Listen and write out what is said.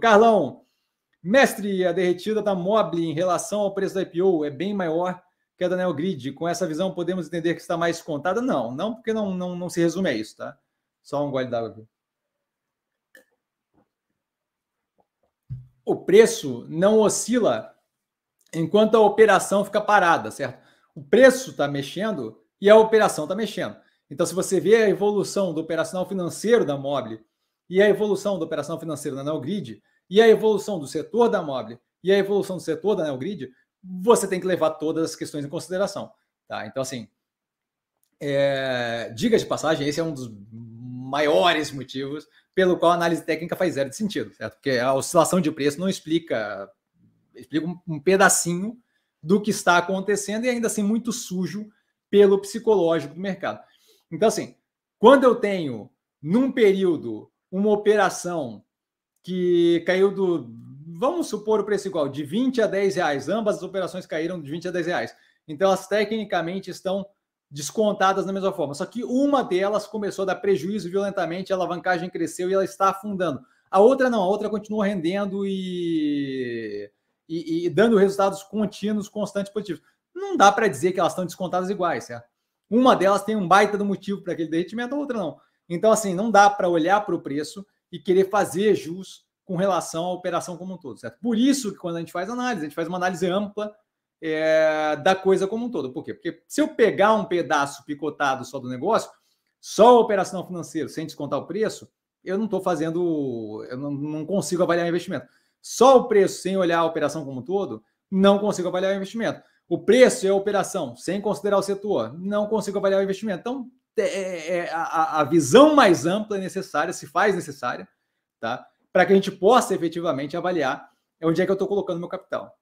Carlão, mestre, a derretida da Mobly em relação ao preço da IPO é bem maior que a da NeoGrid. Com essa visão, podemos entender que está mais descontada? Não, não, porque não se resume a isso, tá? Só um gole d'água aqui. O preço não oscila enquanto a operação fica parada, certo? O preço está mexendo e a operação está mexendo. Então, se você vê a evolução do operacional financeiro da Mobly e a evolução do operacional financeiro da NeoGrid e a evolução do setor da Mobly e a evolução do setor da NeoGrid, você tem que levar todas as questões em consideração, tá? Então, assim, diga de passagem, esse é um dos maiores motivos pelo qual a análise técnica faz zero de sentido, certo? Porque a oscilação de preço não explica um pedacinho do que está acontecendo e ainda assim muito sujo pelo psicológico do mercado. Então, assim, quando eu tenho, num período, uma operação que caiu do, vamos supor o preço igual, de 20 a 10 reais, ambas as operações caíram de 20 a 10 reais, então elas tecnicamente estão descontadas da mesma forma, só que uma delas começou a dar prejuízo violentamente, a alavancagem cresceu e ela está afundando. A outra não, a outra continua rendendo e dando resultados contínuos, constantes, positivos. Não dá para dizer que elas estão descontadas iguais, certo? Uma delas tem um baita do motivo para aquele derretimento, a outra não. Então, assim, não dá para olhar para o preço e querer fazer jus com relação à operação como um todo, certo? Por isso que quando a gente faz análise, a gente faz uma análise ampla da coisa como um todo. Por quê? Porque se eu pegar um pedaço picotado só do negócio, só a operação financeira, sem descontar o preço, eu não estou fazendo, eu não consigo avaliar o investimento. Só o preço, sem olhar a operação como um todo, não consigo avaliar o investimento. O preço e a operação, sem considerar o setor, não consigo avaliar o investimento. Então, a visão mais ampla é necessária, se faz necessária, tá? Para que a gente possa efetivamente avaliar onde é que eu estou colocando meu capital.